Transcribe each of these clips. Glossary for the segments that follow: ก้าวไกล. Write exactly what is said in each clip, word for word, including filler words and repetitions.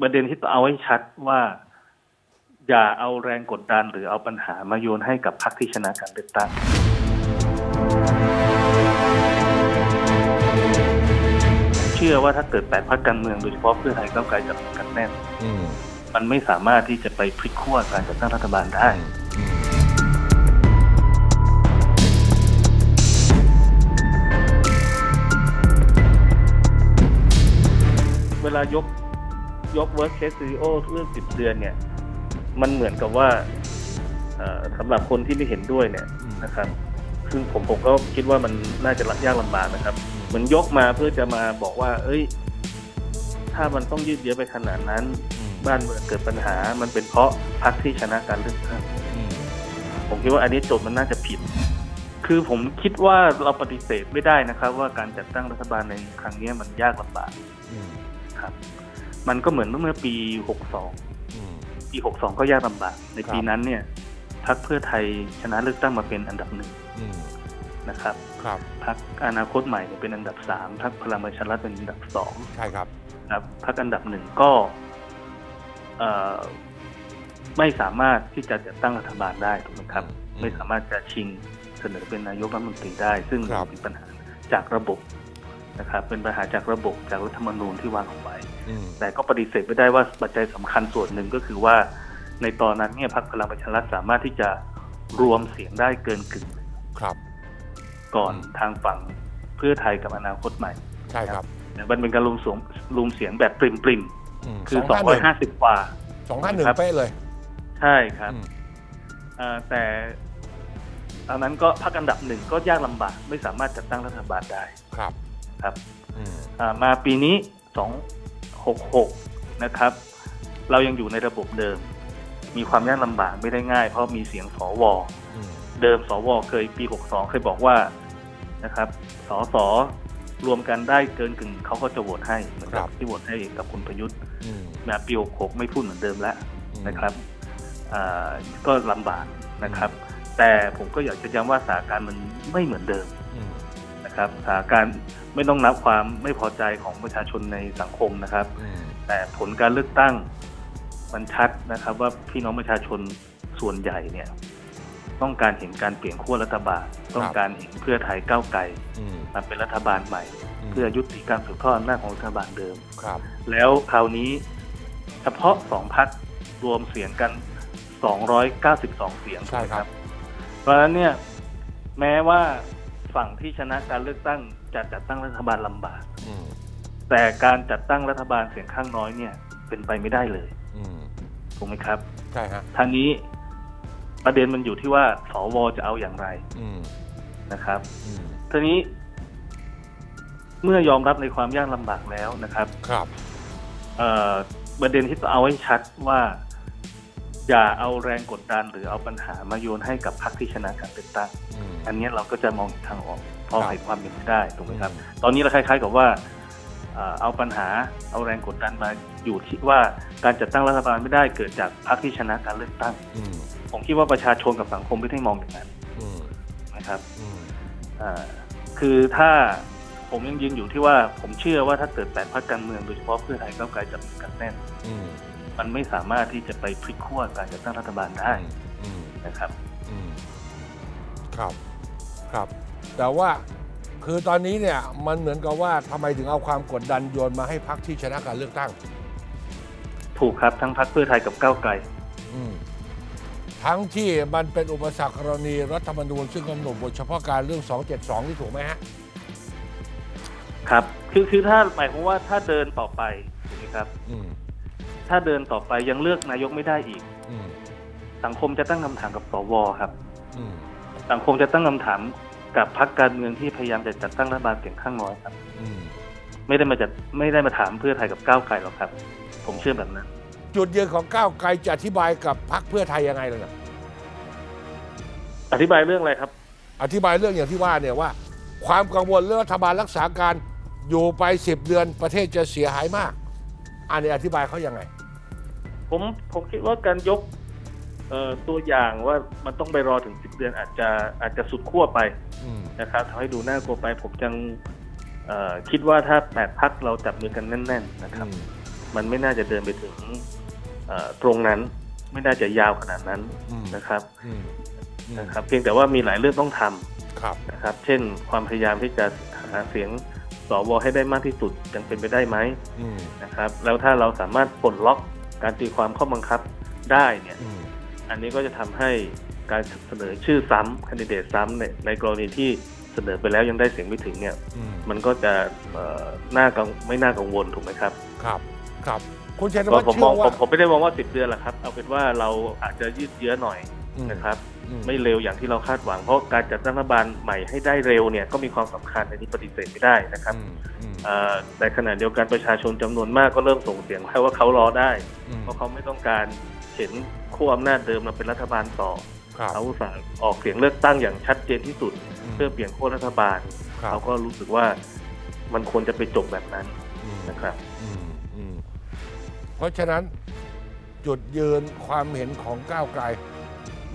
ประเด็นที่ต้องเอาให้ชัดว่าอย่าเอาแรงกดดันหรือเอาปัญหามาโยนให้กับพรรคที่ชนะการเลือกตั้งเชื่อว่าถ้าเกิดแปดพรรคการเมืองโดยเฉพาะเพื่อไทยก้าวไกลจับมือกันแน่นมันไม่สามารถที่จะไปพลิกขั้วการจัดตั้งรัฐบาลได้เวลายกยก worst case scenario เรื่องสิบเดือนเนี่ยมันเหมือนกับว่าสำหรับคนที่ไม่เห็นด้วยเนี่ยนะครับคือผมผมก็คิดว่ามันน่าจะยากลำบากนะครับเหมือนยกมาเพื่อจะมาบอกว่าเอ้ยถ้ามันต้องยืดเยื้อไปขนาดนั้นบ้านเมืองเกิดปัญหามันเป็นเพราะพรรคที่ชนะการเลือกตั้งผมคิดว่าอันนี้โจทย์มันน่าจะผิดคือผมคิดว่าเราปฏิเสธไม่ได้นะครับว่าการจัดตั้งรัฐบาลในครั้งนี้มันยากลำบากครับมันก็เหมือนเมื่อปีหกสองปีหกสองก็ยากลำบากในปีนั้นเนี่ยพรรคเพื่อไทยชนะเลือกตั้งมาเป็นอันดับหนึ่งนะครับพรรคอนาคตใหม่เป็นอันดับสามพรรคพลังประชารัฐเป็นอันดับสองใช่ครับพรรคอันดับหนึ่งก็ไม่สามารถที่จะจัดตั้งรัฐบาลได้ถูกไหมครับไม่สามารถจะชิงเสนอเป็นนายกรัฐมนตรีได้ซึ่งเป็นปัญหาจากระบบนะครับเป็นปัญหาจากระบบจากรัฐธรรมนูญที่วางเอาไว้แต่ก็ปฏิเสธไม่ได้ว่าปัจจัยสำคัญส่วนหนึ่งก็คือว่าในตอนนั้นเนี่ยพรรคพลังประชารัฐสามารถที่จะรวมเสียงได้เกินกึ่งครับก่อนทางฝั่งเพื่อไทยกับอนาคตใหม่ใช่ครับแต่มันเป็นการรวมเสียงรวมเสียงแบบปริมปริมคือสองร้อยห้าสิบกว่าสองร้อยห้าสิบเป๊ะเลยใช่ครับแต่ตอนนั้นก็พรรคอันดับหนึ่งก็ยากลำบากไม่สามารถจัดตั้งรัฐบาลได้ครับครับมาปีนี้สองพันหกสิบหกนะครับเรายังอยู่ในระบบเดิมมีความยากลำบากไม่ได้ง่ายเพราะมีเสียงสวเดิมสวเคยปีหกสองเคยบอกว่านะครับสสรวมกันได้เกินกึ่งเขาก็จะโหวตให้เหมือนกับที่โหวตให้กับคุณประยุทธ์นะปีหกหกไม่พูดเหมือนเดิมแล้วนะครับก็ลำบากนะครับแต่ผมก็อยากจะย้ำว่าสถานการณ์มันไม่เหมือนเดิมนะครับสถานการณ์ไม่ต้องนับความไม่พอใจของประชาชนในสังคมนะครับแต่ผลการเลือกตั้งมันชัดนะครับว่าพี่น้องประชาชนส่วนใหญ่เนี่ยต้องการเห็นการเปลี่ยนขั้วรัฐบาลต้องการเห็นเพื่อไทยก้าวไกลมาเป็นรัฐบาลใหม่เพื่อยุติการสืบทอดอำนาจของรัฐบาลเดิมแล้วคราวนี้เฉพาะสองพรรครวมเสียงกันสองร้อยเก้าสิบสองเสียงใช่ครับเพราะฉะนั้นเนี่ยแม้ว่าฝั่งที่ชนะการเลือกตั้งจะจัดตั้งรัฐบาลลำบากแต่การจัดตั้งรัฐบาลเสียงข้างน้อยเนี่ยเป็นไปไม่ได้เลยถูกไหมครับใช่ครับท่านี้ประเด็นมันอยู่ที่ว่าสวจะเอาอย่างไรนะครับทีนี้เมื่อยอมรับในความยากลำบากแล้วนะครับครับประเด็นที่ต้องเอาให้ชัดว่าอย่าเอาแรงกดดันหรือเอาปัญหามาโยนให้กับพรรคที่ชนะการเลือกตั้งอันนี้เราก็จะมองทางออกพอให้ความเป็นไปได้ถูกไหมครับตอนนี้เราคล้ายๆกับว่าเอาปัญหาเอาแรงกดดันมาอยู่ที่ว่าการจัดตั้งรัฐบาลไม่ได้เกิดจากพรรคที่ชนะการเลือกตั้งผมคิดว่าประชาชนกับสังคมไม่ได้มองอย่างนั้นนะครับคือถ้าผมยังยืนอยู่ที่ว่าผมเชื่อว่าถ้าเกิดแปดพรรคการเมืองโดยเฉพาะเพื่อไทยก้าวไกลจับมือกันแน่นมันไม่สามารถที่จะไปพลิกขั้วการจัดตั้งรัฐบาลได้นะครับครับครับแต่ว่าคือตอนนี้เนี่ยมันเหมือนกับว่าทำไมถึงเอาความกดดันโยนมาให้พรรคที่ชนะการเลือกตั้งถูกครับทั้งพรรคเพื่อไทยกับก้าวไกลทั้งที่มันเป็นอุปสรรคกรณีรัฐธรรมนูญซึ่งกำหนดบทเฉพาะการเรื่องสองเจ็ดสองนี่ถูกไหมฮะครับคือคือถ้าหมายความว่าถ้าเดินต่อไปถูกไหมครับถ้าเดินต่อไปยังเลือกนายกไม่ได้อีกสังคมจะตั้งคำถามกับสวครับสังคมจะตั้งคำถามกับพรรคการเมืองที่พยายามจะจัดตั้งรัฐบาลเสียงข้างน้อยครับไม่ได้มาจัดไม่ได้มาถามเพื่อไทยกับก้าวไกลหรอกครับผมเชื่อแบบนั้นจุดยืนของก้าวไกลจะอธิบายกับพรรคเพื่อไทยยังไงเลยนะอธิบายเรื่องอะไรครับอธิบายเรื่องอย่างที่ว่าเนี่ยว่าความกังวลเรื่องรัฐบาลรักษาการอยู่ไปสิบเดือนประเทศจะเสียหายมากอันนี้อธิบายเขายังไงผมผมคิดว่าการยกตัวอย่างว่ามันต้องไปรอถึงสิบเดือนอาจจะอาจจะสุดขั้วไปนะครับทำให้ดูน่ากลัวไปผมยังคิดว่าถ้าแปดพรรคเราจับมือกันแน่นๆนะครับ มันไม่น่าจะเดินไปถึงตรงนั้นไม่น่าจะยาวขนาดนั้นนะครับนะครับเพียงแต่ว่ามีหลายเรื่องต้องทำนะครับเช่นความพยายามที่จะหาเสียงสวให้ได้มากที่สุดยังเป็นไปได้ไหมนะครับแล้วถ้าเราสามารถปลดล็อกการตีความข้อบังคับได้เนี่ยอันนี้ก็จะทำให้การเสนอชื่อซ้ำคันดิเดตซ้ำในในกรณีที่เสนอไปแล้วยังได้เสียงไม่ถึงเนี่ยมันก็จะน่ากังไม่น่ากังวลถูกไหมครับครับครับคุณชัยนวัฒน์ผมมองผมไม่ได้มองว่าสิบเดือนหรอกครับเอาเป็นว่าเราอาจจะยืดเยื้อหน่อยนะครับไม่เร็วอย่างที่เราคาดหวังเพราะการจัดตั้งรัฐบาลใหม่ให้ได้เร็วเนี่ยก็มีความสำคัญในที่ปฏิเสธไม่ได้นะครับในขณะเดียวกันประชาชนจำนวนมากก็เริ่มส่งเสียงให้ว่าเขารอได้เพราะเขาไม่ต้องการเห็นขั้วอำนาจเดิมมาเป็นรัฐบาลต่อเขาอุตส่าห์ออกเสียงเลือกตั้งอย่างชัดเจนที่สุดเพื่อเปลี่ยนขั้วรัฐบาลเขาก็รู้สึกว่ามันควรจะไปจบแบบนั้นนะครับเพราะฉะนั้นจุดยืนความเห็นของก้าวไกล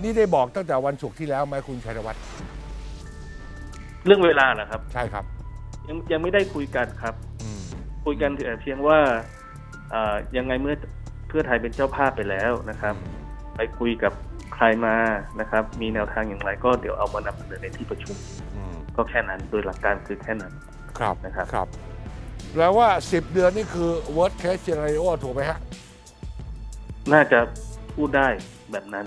นี่ได้บอกตั้งแต่วันศุกร์ที่แล้วไหมคุณชัยนวัฒน์เรื่องเวลาเหรอครับใช่ครับยังยังไม่ได้คุยกันครับคุยกันแต่เพียงว่ายังไงเมื่อเพื่อไทยเป็นเจ้าภาพไปแล้วนะครับไปคุยกับใครมานะครับมีแนวทางอย่างไรก็เดี๋ยวเอามานำเสนอในที่ประชุมก็แค่นั้นโดยหลักการคือแค่นั้นครับนะครับครับแปลว่าสิบเดือนนี่คือ worst case scenario ถูกไหมฮะน่าจะพูดได้แบบนั้น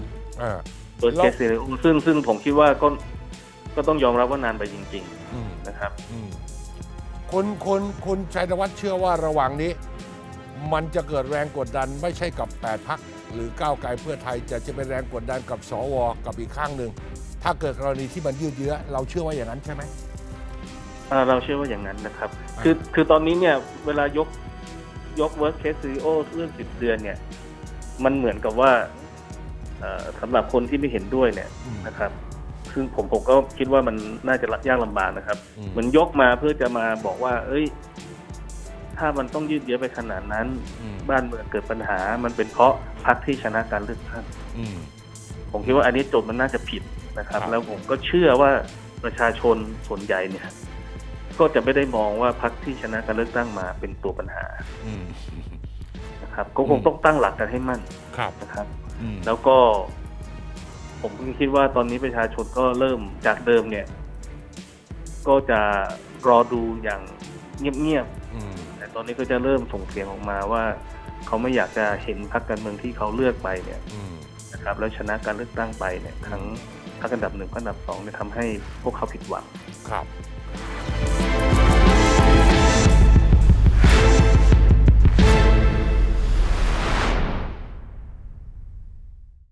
เปิดเคสเลยซึ่งซึ่งผมคิดว่าก็ก็ต้องยอมรับว่านานไปจริงๆนะครับคนคนคนชัยนวัฒน์เชื่อว่าระหว่างนี้มันจะเกิดแรงกดดันไม่ใช่กับแปดพรรคหรือก้าวไกลเพื่อไทยจะจะเป็นแรงกดดันกับสวกับอีกข้างหนึ่งถ้าเกิดกรณีที่มันยืดเยื้อเราเชื่อว่าอย่างนั้นใช่ไหมเราเชื่อว่าอย่างนั้นนะครับคือคือตอนนี้เนี่ยเวลายกยกเวิร์สเคสซีโอเรื่องสิบเดือนเนี่ยมันเหมือนกับว่าสำหรับคนที่ไม่เห็นด้วยเนี่ยนะครับซึ่งผมผมก็คิดว่ามันน่าจะยากลำบากนะครับมันยกมาเพื่อจะมาบอกว่าเอ้ยถ้ามันต้องยืดเยื้อไปขนาดนั้นบ้านเมืองเกิดปัญหามันเป็นเพราะพรรคที่ชนะการเลือกตั้งผมคิดว่าอันนี้โจทย์มันน่าจะผิดนะครับแล้วผมก็เชื่อว่าประชาชนส่วนใหญ่เนี่ยก็จะไม่ได้มองว่าพรรคที่ชนะการเลือกตั้งมาเป็นตัวปัญหานะครับก็คงต้องตั้งหลักกันให้มั่นนะครับแล้วก็ผมคิดว่าตอนนี้ประชาชนก็เริ่มจากเดิมเนี่ยก็จะรอดูอย่างเงียบๆแต่ตอนนี้ก็จะเริ่มส่งเสียงออกมาว่าเขาไม่อยากจะเห็นพรรคการเมืองที่เขาเลือกไปเนี่ยนะครับแล้วชนะการเลือกตั้งไปเนี่ยทั้งพรรคอันดับหนึ่งพรรคอันดับสองเนี่ยทำให้พวกเขาผิดหวังครับ